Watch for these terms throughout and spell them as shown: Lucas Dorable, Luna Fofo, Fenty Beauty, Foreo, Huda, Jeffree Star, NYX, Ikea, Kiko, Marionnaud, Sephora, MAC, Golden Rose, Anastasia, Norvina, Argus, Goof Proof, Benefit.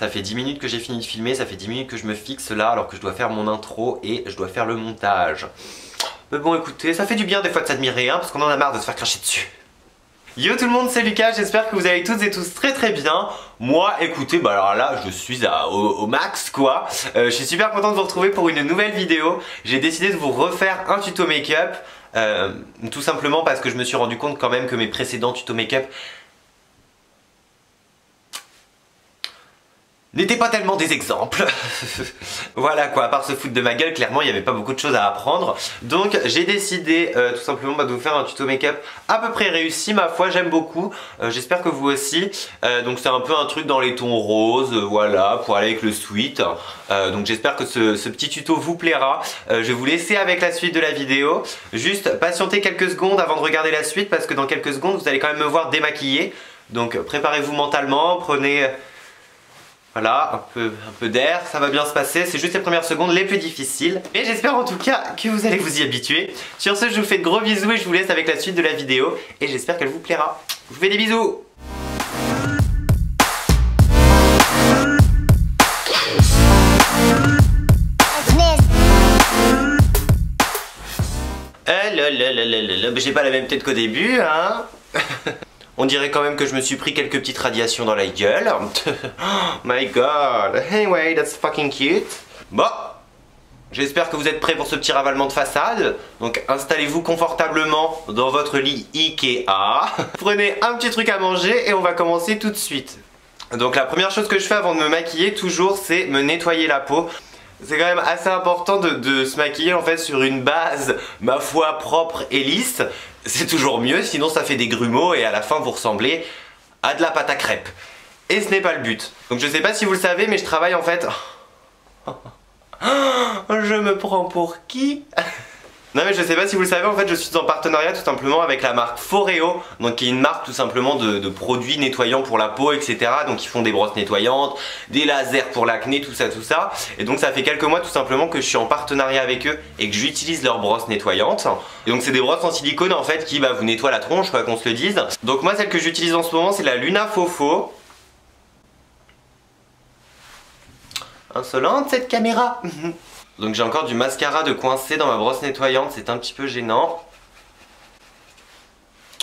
Ça fait 10 minutes que j'ai fini de filmer, ça fait 10 minutes que je me fixe là alors que je dois faire mon intro et je dois faire le montage. Mais bon, écoutez, ça fait du bien des fois de s'admirer, hein, parce qu'on en a marre de se faire cracher dessus. Yo tout le monde, c'est Lucas, j'espère que vous allez toutes et tous très très bien. Moi, écoutez, bah alors là je suis au max quoi. Je suis super contente de vous retrouver pour une nouvelle vidéo. J'ai décidé de vous refaire un tuto make-up, tout simplement parce que je me suis rendu compte quand même que mes précédents tutos make-up n'étaient pas tellement des exemples. Voilà quoi, à part se foutre de ma gueule, clairement il n'y avait pas beaucoup de choses à apprendre. Donc j'ai décidé tout simplement de vous faire un tuto make-up à peu près réussi, ma foi, j'aime beaucoup. J'espère que vous aussi. Donc c'est un peu un truc dans les tons roses, voilà, pour aller avec le sweat. Donc j'espère que ce petit tuto vous plaira. Je vais vous laisser avec la suite de la vidéo. Juste patientez quelques secondes avant de regarder la suite, parce que dans quelques secondes vous allez quand même me voir démaquiller. Donc préparez-vous mentalement, prenez... Voilà, un peu d'air, ça va bien se passer, c'est juste les premières secondes les plus difficiles. Mais j'espère en tout cas que vous allez vous y habituer. Sur ce, je vous fais de gros bisous et je vous laisse avec la suite de la vidéo. Et j'espère qu'elle vous plaira. Je vous fais des bisous. J'ai pas la même tête qu'au début, hein. On dirait quand même que je me suis pris quelques petites radiations dans la gueule. Oh my god. Anyway, that's fucking cute. Bon, j'espère que vous êtes prêts pour ce petit ravalement de façade. Donc installez-vous confortablement dans votre lit Ikea. Prenez un petit truc à manger et on va commencer tout de suite. Donc la première chose que je fais avant de me maquiller toujours, c'est me nettoyer la peau. C'est quand même assez important de se maquiller en fait sur une base, ma foi, propre et lisse. C'est toujours mieux, sinon ça fait des grumeaux et à la fin vous ressemblez à de la pâte à crêpes. Et ce n'est pas le but. Donc je sais pas si vous le savez, mais je travaille en fait... Je me prends pour qui? Non mais je sais pas si vous le savez, en fait je suis en partenariat tout simplement avec la marque Foreo, donc qui est une marque tout simplement de produits nettoyants pour la peau, etc. Donc ils font des brosses nettoyantes, des lasers pour l'acné, tout ça tout ça. Et donc ça fait quelques mois tout simplement que je suis en partenariat avec eux et que j'utilise leurs brosses nettoyantes. Et donc c'est des brosses en silicone en fait qui vous nettoient la tronche, quoi qu'on se le dise. Donc moi celle que j'utilise en ce moment c'est la Luna Fofo. Insolente cette caméra. Donc j'ai encore du mascara de coincé dans ma brosse nettoyante, c'est un petit peu gênant.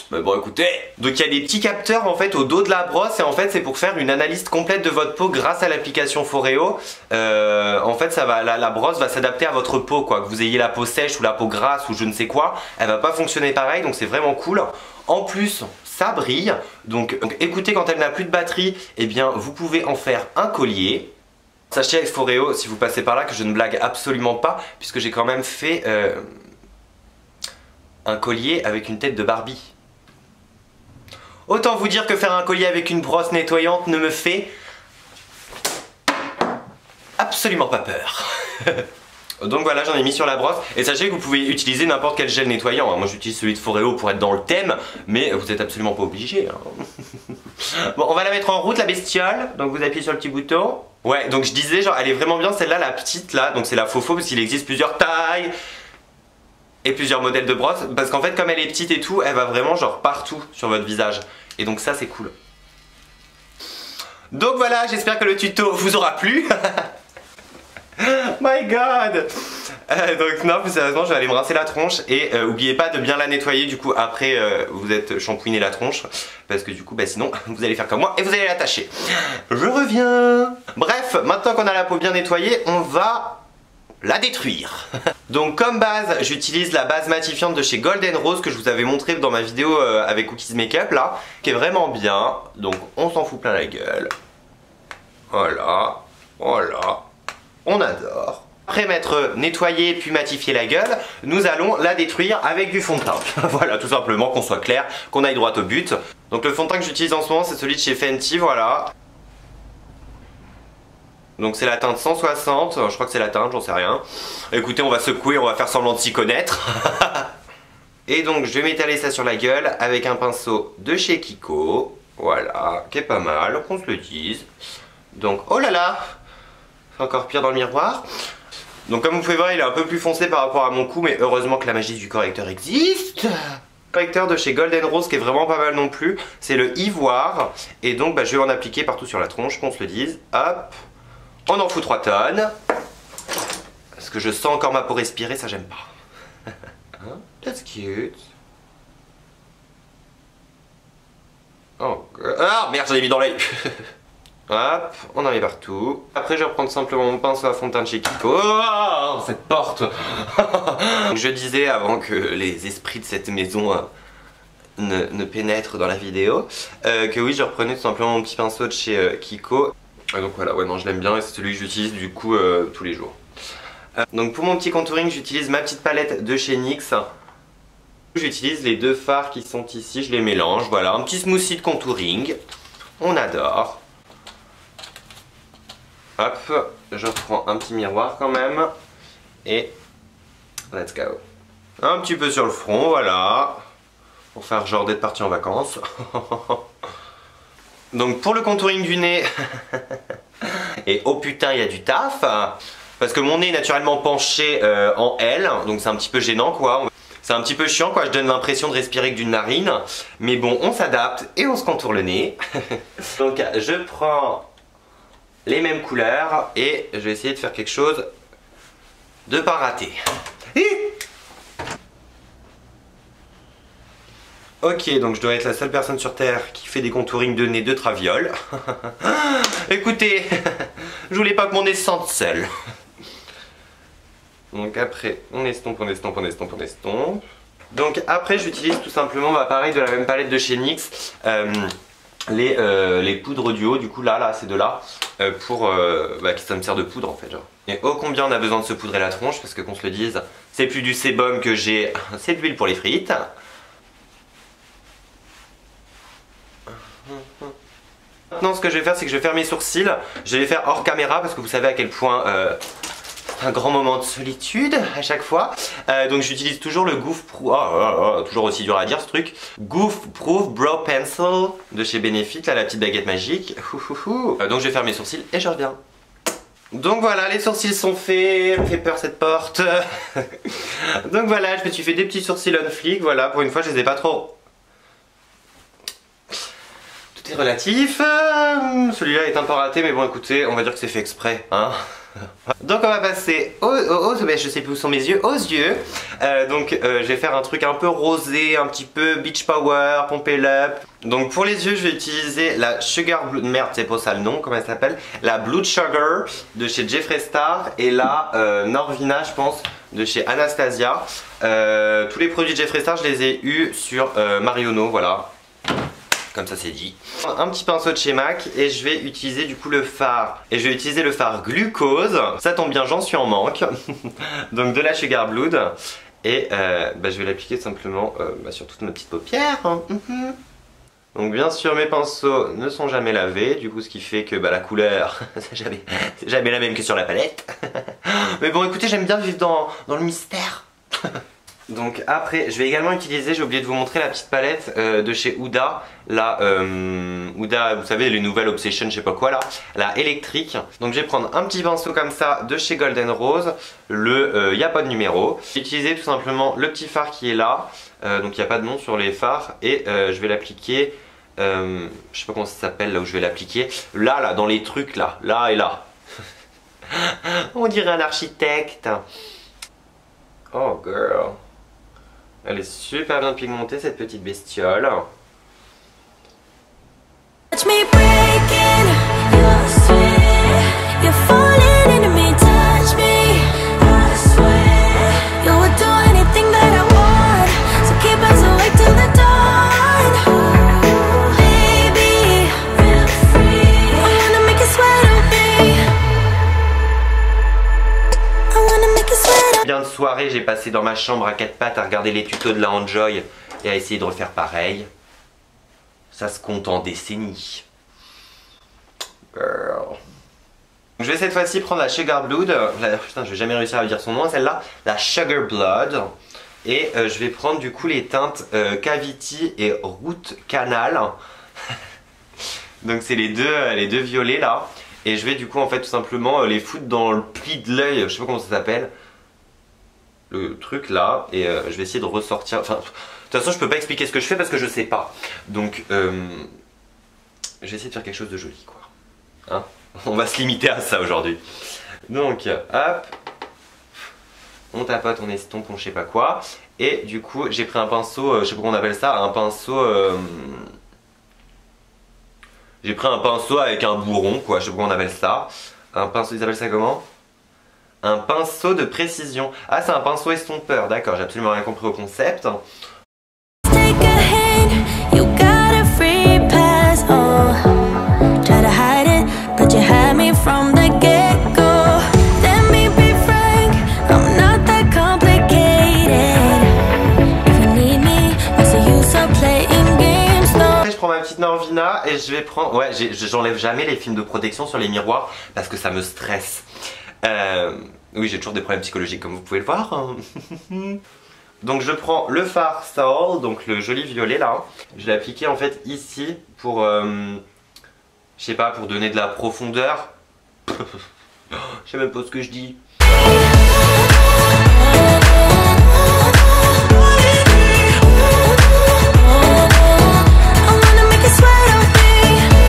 Mais bon écoutez, donc il y a des petits capteurs en fait au dos de la brosse et en fait c'est pour faire une analyse complète de votre peau grâce à l'application Foreo. En fait ça va, la brosse va s'adapter à votre peau quoi, que vous ayez la peau sèche ou la peau grasse ou je ne sais quoi, elle va pas fonctionner pareil, donc c'est vraiment cool. En plus ça brille, donc écoutez, quand elle n'a plus de batterie, eh bien vous pouvez en faire un collier. Sachez avec Foreo, si vous passez par là, que je ne blague absolument pas, puisque j'ai quand même fait un collier avec une tête de Barbie. Autant vous dire que faire un collier avec une brosse nettoyante ne me fait absolument pas peur. Donc voilà, j'en ai mis sur la brosse. Et sachez que vous pouvez utiliser n'importe quel gel nettoyant. Moi j'utilise celui de Foreo pour être dans le thème, mais vous n'êtes absolument pas obligé, hein. Bon, on va la mettre en route la bestiole. Donc vous appuyez sur le petit bouton. Ouais, donc je disais, genre elle est vraiment bien celle-là, la petite là. Donc c'est la Fofo parce qu'il existe plusieurs tailles et plusieurs modèles de brosse. Parce qu'en fait comme elle est petite et tout, elle va vraiment genre partout sur votre visage. Et donc ça c'est cool. Donc voilà, j'espère que le tuto vous aura plu. My god. Donc non, plus sérieusement je vais aller me rincer la tronche. Et oubliez pas de bien la nettoyer du coup après vous êtes shampooiné la tronche. Parce que du coup bah sinon vous allez faire comme moi et vous allez l'attacher. Je reviens. Bref, maintenant qu'on a la peau bien nettoyée, on va la détruire. Donc comme base j'utilise la base matifiante de chez Golden Rose, que je vous avais montré dans ma vidéo avec Cookies Makeup là, qui est vraiment bien. Donc on s'en fout plein la gueule. Voilà. Voilà. On adore. Après m'être nettoyé puis matifié la gueule, nous allons la détruire avec du fond de teint. Voilà, tout simplement, qu'on soit clair, qu'on aille droit au but. Donc le fond de teint que j'utilise en ce moment, c'est celui de chez Fenty, voilà. Donc c'est la teinte 160, je crois que c'est la teinte, j'en sais rien. Écoutez, on va secouer, on va faire semblant de s'y connaître. Et donc je vais m'étaler ça sur la gueule avec un pinceau de chez Kiko. Voilà, qui est pas mal, qu'on se le dise. Donc, oh là là, encore pire dans le miroir. Donc comme vous pouvez voir il est un peu plus foncé par rapport à mon cou, mais heureusement que la magie du correcteur existe. correcteur de chez Golden Rose qui est vraiment pas mal non plus, c'est le ivoire, et donc bah, je vais en appliquer partout sur la tronche, qu'on se le dise. Hop, on en fout 3 tonnes, parce que je sens encore ma peau respirer, ça j'aime pas. Hein? That's cute. Oh, ah merde, j'en ai mis dans l'œil. Hop, on en met partout. Après je vais reprendre simplement mon pinceau à fond de teint chez Kiko. Oh, cette porte. Je disais avant que les esprits de cette maison ne pénètrent dans la vidéo, que oui, je reprenais tout simplement mon petit pinceau de chez Kiko. Et donc voilà, ouais non, je l'aime bien et c'est celui que j'utilise du coup tous les jours. Donc pour mon petit contouring, j'utilise ma petite palette de chez NYX. J'utilise les deux fards qui sont ici, je les mélange, voilà, un petit smoothie de contouring. On adore. Hop, je reprends un petit miroir quand même. Et let's go. Un petit peu sur le front, voilà. Pour faire genre d'être parti en vacances. Donc pour le contouring du nez. Et oh putain, il y a du taf. Parce que mon nez est naturellement penché en L. Donc c'est un petit peu gênant quoi. C'est un petit peu chiant quoi, je donne l'impression de respirer que d'une narine. Mais bon, on s'adapte et on se contourne le nez. Donc je prends les mêmes couleurs et je vais essayer de faire quelque chose de pas raté. Ok, donc je dois être la seule personne sur terre qui fait des contourings de nez de traviole. Écoutez, je voulais pas que mon nez sente seul. Donc après on estompe, on estompe, on estompe, on estompe. Donc après j'utilise tout simplement bah, pareil de la même palette de chez NYX, les poudres du haut, du coup là, c'est de là, pour que ça me sert de poudre en fait genre. Et ô combien on a besoin de se poudrer la tronche, parce que qu'on se le dise, c'est plus du sébum que j'ai, c'est de l'huile pour les frites. Maintenant ce que je vais faire, c'est que je vais faire mes sourcils, je vais les faire hors caméra parce que vous savez à quel point un grand moment de solitude à chaque fois. Donc j'utilise toujours le Goof Proof, toujours aussi dur à dire ce truc, Goof Proof Brow Pencil de chez Benefit, là, la petite baguette magique. Donc je vais faire mes sourcils et je reviens. Donc voilà, les sourcils sont faits, fait peur cette porte. Donc voilà, je me suis fait des petits sourcils on flic, voilà, pour une fois je les ai pas trop. Tout est relatif, celui-là est un peu raté mais bon écoutez, on va dire que c'est fait exprès, hein. Donc on va passer mais je sais plus où sont mes yeux, aux yeux. Je vais faire un truc un peu rosé, un petit peu beach power, pomper l'up. Donc pour les yeux je vais utiliser la Sugar Blue, merde c'est pas ça le nom, comment elle s'appelle, la Blue Sugar de chez Jeffree Star et la Norvina je pense de chez Anastasia. Tous les produits de Jeffree Star je les ai eus sur Marionnaud, voilà. Comme ça c'est dit. Un petit pinceau de chez MAC et je vais utiliser du coup le fard. Et je vais utiliser le fard glucose. Ça tombe bien, j'en suis en manque. Donc de la Sugar Blue. Et je vais l'appliquer simplement sur toute ma petite paupière. Hein. Donc bien sûr mes pinceaux ne sont jamais lavés. Du coup ce qui fait que la couleur c'est jamais la même que sur la palette. Mais bon écoutez, j'aime bien vivre dans le mystère. Donc après je vais également utiliser, j'ai oublié de vous montrer la petite palette de chez Huda, la Huda, vous savez les nouvelles Obsession je sais pas quoi là, la électrique. Donc je vais prendre un petit pinceau comme ça de chez Golden Rose, le y a pas de numéro. J'ai utilisé tout simplement le petit fard qui est là, donc il y a pas de nom sur les fards et je vais l'appliquer, je sais pas comment ça s'appelle là où je vais l'appliquer, là dans les trucs là et là. On dirait un architecte. Oh girl. Elle est super bien pigmentée cette petite bestiole. Bien de soirée j'ai passé dans ma chambre à 4 pattes à regarder les tutos de la Enjoy et à essayer de refaire pareil. Ça se compte en décennies. Girl. Je vais cette fois-ci prendre la Sugar Blood. Putain, je vais jamais réussir à dire son nom, celle-là. La Sugar Blood. Et je vais prendre du coup les teintes Cavity et Root Canal. Donc c'est les deux violets là. Et je vais du coup en fait tout simplement les foutre dans le pli de l'œil. Je sais pas comment ça s'appelle. Le truc là, et je vais essayer de ressortir, enfin De toute façon, je peux pas expliquer ce que je fais parce que je sais pas. Donc, j'essaie de faire quelque chose de joli, quoi. Hein, on va se limiter à ça aujourd'hui. Donc, hop, on tapote, on estompe, je sais pas quoi. Et du coup, j'ai pris un pinceau, je sais pas comment on appelle ça, un pinceau... J'ai pris un pinceau avec un bourron, quoi, je sais pas comment on appelle ça. Un pinceau, ils appellent ça comment? Un pinceau de précision. Ah, c'est un pinceau estompeur, d'accord, j'ai absolument rien compris au concept. Norvina, et je vais prendre... Ouais, j'enlève jamais les films de protection sur les miroirs parce que ça me stresse. Oui, j'ai toujours des problèmes psychologiques comme vous pouvez le voir. Donc je prends le Far Soul, donc le joli violet là. Je l'ai appliqué en fait ici pour... je sais pas, pour donner de la profondeur. Je sais même pas ce que je dis.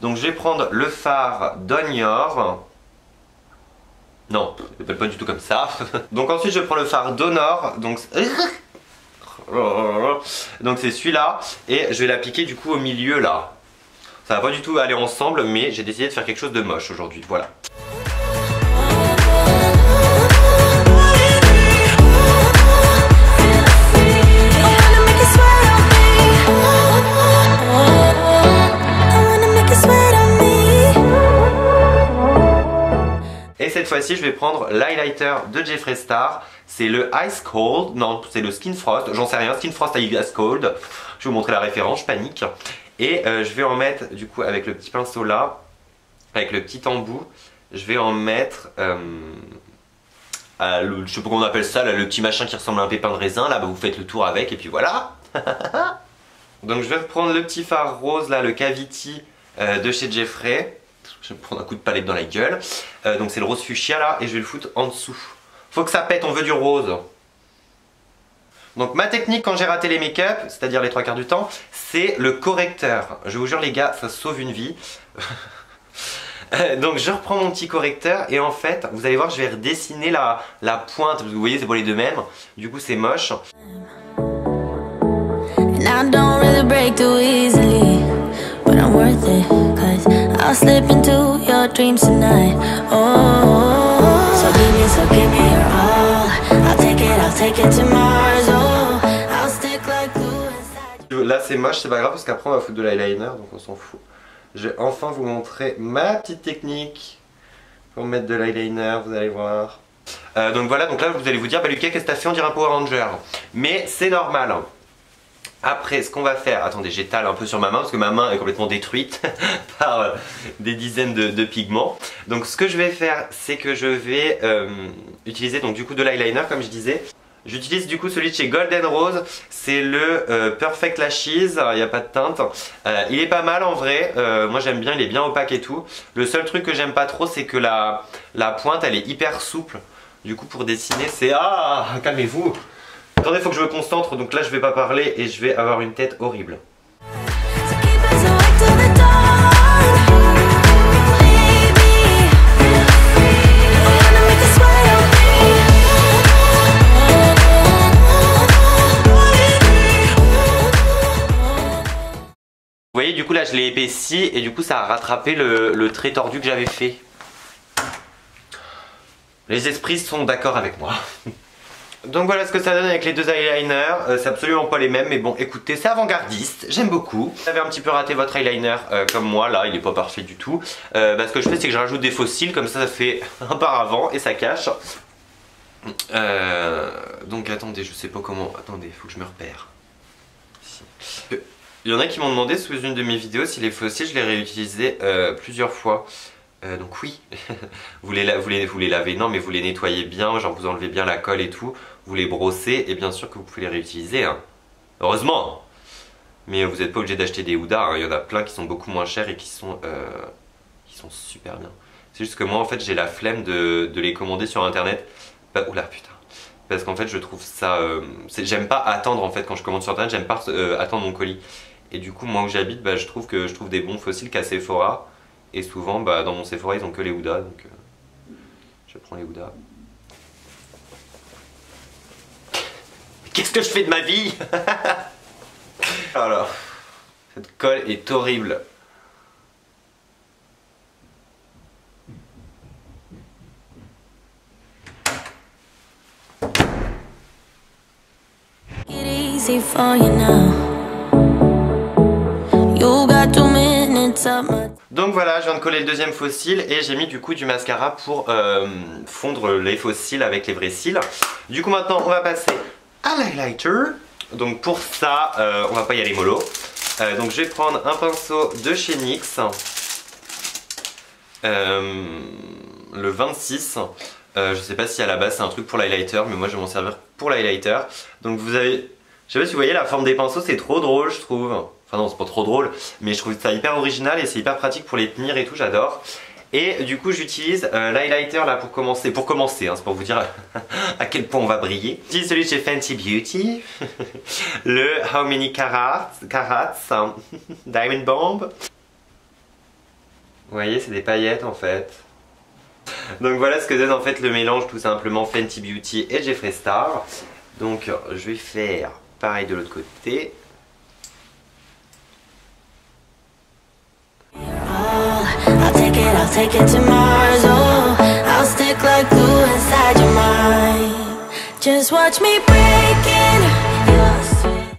Donc je vais prendre le fard d'Honor. Non, je l'appelle pas du tout comme ça. Donc ensuite je prends le fard d'Honor. Donc c'est celui-là. Et je vais l'appliquer du coup au milieu là. Ça va pas du tout aller ensemble, mais j'ai décidé de faire quelque chose de moche aujourd'hui. Voilà. Et cette fois-ci, je vais prendre l'highlighter de Jeffree Star. C'est le Ice Cold. Non, c'est le Skin Frost. J'en sais rien. Skin Frost à Ice Cold. Je vais vous montrer la référence. Je panique. Et je vais en mettre, du coup, avec le petit pinceau là, avec le petit embout, je vais en mettre... je sais pas comment on appelle ça, là, le petit machin qui ressemble à un pépin de raisin. Là, bah, vous faites le tour avec et puis voilà. Donc, je vais reprendre le petit fard rose, là, le Cavity de chez Jeffree. Je vais me prendre un coup de palette dans la gueule. Donc c'est le rose fuchsia là, et je vais le foutre en dessous. Faut que ça pète, on veut du rose. Donc ma technique quand j'ai raté les make-up, c'est-à-dire les 3 quarts du temps, c'est le correcteur. Je vous jure les gars, ça sauve une vie. Donc je reprends mon petit correcteur et en fait, vous allez voir, je vais redessiner la pointe. Parce que vous voyez, c'est pas les deux mêmes. Du coup c'est moche. I'll slip into your dreams tonight. Oh, so give me your all. I'll take it to Mars. Oh, I'll stick like glue inside. Là, c'est moche, c'est pas grave parce qu'après on va foutre de l'eyeliner, donc on s'en fout. Je vais enfin vous montrer ma petite technique pour mettre de l'eyeliner, vous allez voir. Donc voilà, donc là vous allez vous dire, bah Lucas, qu'est-ce que t'as fait? On dirait un Power Ranger. Mais c'est normal. Après, ce qu'on va faire, attendez, j'étale un peu sur ma main parce que ma main est complètement détruite par des dizaines de pigments. Donc ce que je vais faire, c'est que je vais utiliser donc du coup de l'eyeliner comme je disais. J'utilise du coup celui de chez Golden Rose, c'est le Perfect Lashes, il n'y a pas de teinte. Il est pas mal en vrai, moi j'aime bien, il est bien opaque et tout. Le seul truc que j'aime pas trop, c'est que la pointe elle est hyper souple. Du coup pour dessiner c'est... Ah, calmez-vous! Attendez, faut que je me concentre, donc là je vais pas parler et je vais avoir une tête horrible. Vous voyez, du coup là je l'ai épaissi et du coup ça a rattrapé le trait tordu que j'avais fait. Les esprits sont d'accord avec moi. Donc voilà ce que ça donne avec les deux eyeliners, c'est absolument pas les mêmes mais bon écoutez, c'est avant-gardiste, j'aime beaucoup. Si vous avez un petit peu raté votre eyeliner comme moi là, il est pas parfait du tout, ce que je fais c'est que je rajoute des faux cils, comme ça ça fait un paravent et ça cache. Donc attendez, je sais pas comment, attendez, faut que je me repère. Il y en a qui m'ont demandé sous une de mes vidéos si les faux cils je les réutilisais plusieurs fois. Donc oui, vous les lavez, non mais vous les nettoyez bien, genre vous enlevez bien la colle et tout, vous les brossez et bien sûr que vous pouvez les réutiliser, hein. Heureusement. Mais vous n'êtes pas obligé d'acheter des Huda, hein. Il y en a plein qui sont beaucoup moins chers et qui sont super bien. C'est juste que moi en fait j'ai la flemme de les commander sur internet. Bah, oula putain, parce qu'en fait je trouve ça j'aime pas attendre en fait quand je commande sur internet, j'aime pas attendre mon colis. Et du coup moi où j'habite, bah, je trouve des bons fossiles qu'à Sephora, et souvent bah, dans mon Sephora ils ont que les Huda, donc je prends les Huda. Qu'est-ce que je fais de ma vie? Alors, cette colle est horrible. Donc voilà, je viens de coller le deuxième fossile et j'ai mis du coup du mascara pour fondre les fossiles avec les vrais cils. Du coup maintenant on va passer à l'highlighter. Donc pour ça on va pas y aller mollo, donc je vais prendre un pinceau de chez NYX, le 26. Je sais pas si à la base c'est un truc pour l'highlighter, mais moi je vais m'en servir pour l'highlighter. Donc vous avez, je sais pas si vous voyez la forme des pinceaux, c'est trop drôle je trouve. Enfin non, c'est pas trop drôle, mais je trouve ça hyper original et c'est hyper pratique pour les tenir et tout, j'adore. Et du coup j'utilise l'highlighter là pour commencer, hein, c'est pour vous dire à quel point on va briller. J'utilise celui de chez Fenty Beauty, le How Many Carats Diamond Bomb. Vous voyez, c'est des paillettes en fait. Donc voilà ce que donne en fait le mélange tout simplement Fenty Beauty et Jeffree Star. Donc je vais faire pareil de l'autre côté.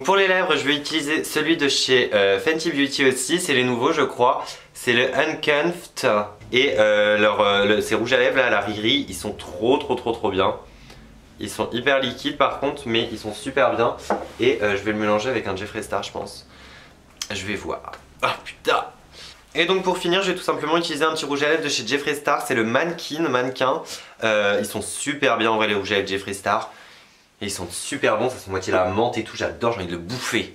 Pour les lèvres, je vais utiliser celui de chez Fenty Beauty aussi, c'est les nouveaux je crois. C'est le Uncuffed et ces rouges à lèvres là, la Riri, ils sont trop bien. Ils sont hyper liquides par contre, mais ils sont super bien. Et je vais le mélanger avec un Jeffree Star je pense. Je vais voir. Ah putain. Et donc pour finir, je vais tout simplement utiliser un petit rouge à lèvres de chez Jeffree Star, c'est le mannequin. Ils sont super bien en vrai les rouges à lèvres Jeffree Star. Et ils sont super bons, ça se moitié la menthe et tout, j'adore, j'ai envie de le bouffer.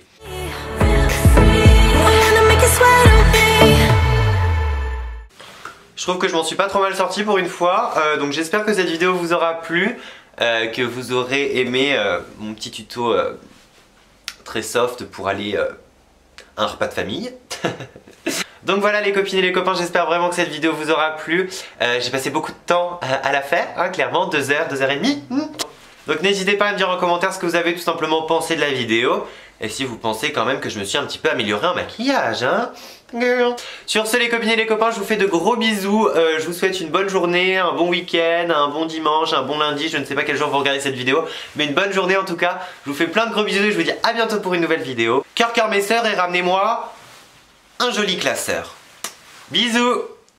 Je trouve que je m'en suis pas trop mal sorti pour une fois, donc j'espère que cette vidéo vous aura plu, que vous aurez aimé mon petit tuto très soft pour aller à un repas de famille. Donc voilà les copines et les copains, j'espère vraiment que cette vidéo vous aura plu. J'ai passé beaucoup de temps à la faire, hein, clairement, 2 heures, 2 heures et demie. Donc n'hésitez pas à me dire en commentaire ce que vous avez tout simplement pensé de la vidéo. Et si vous pensez quand même que je me suis un petit peu améliorée en maquillage, hein. Sur ce les copines et les copains, je vous fais de gros bisous. Je vous souhaite une bonne journée, un bon week-end, un bon dimanche, un bon lundi. Je ne sais pas quel jour vous regardez cette vidéo, mais une bonne journée en tout cas. Je vous fais plein de gros bisous et je vous dis à bientôt pour une nouvelle vidéo. Cœur mes sœurs et ramenez-moi un joli classeur. Bisous.